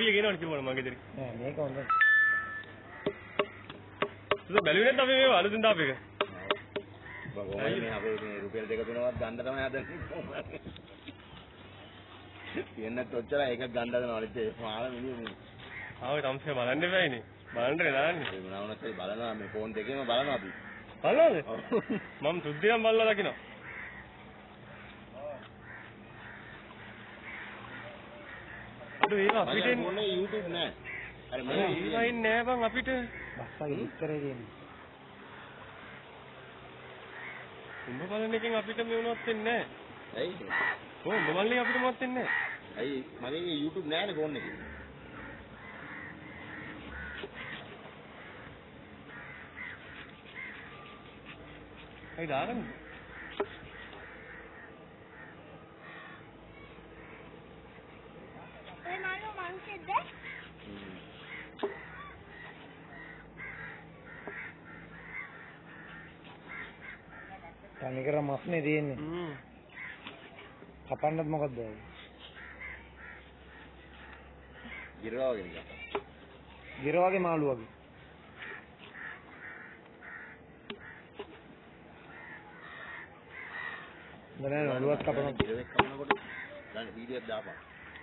is a balloon of you, other than David. But why do you have a Gandana? In the torture, I got Gandana. How it comes from Balandivani? Balandana, Balana, my phone taking a Balana. Balana, Mom, Tuesday and Balanakino. YouTube net. I never have it. Nobody making up it and you're not in net. Oh, only up to what's in net. I, my YouTube net only. I don't. Tanigara mafne diyenne. Kapandat mokat dae. Girwagi niya. Girwagi maalu agi. Dalayan maalu at kapanat. Girwagi kote. Dan video daapa.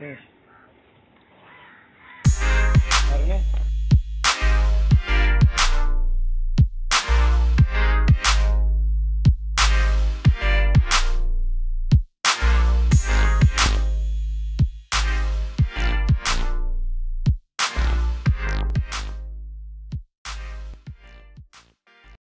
Yes.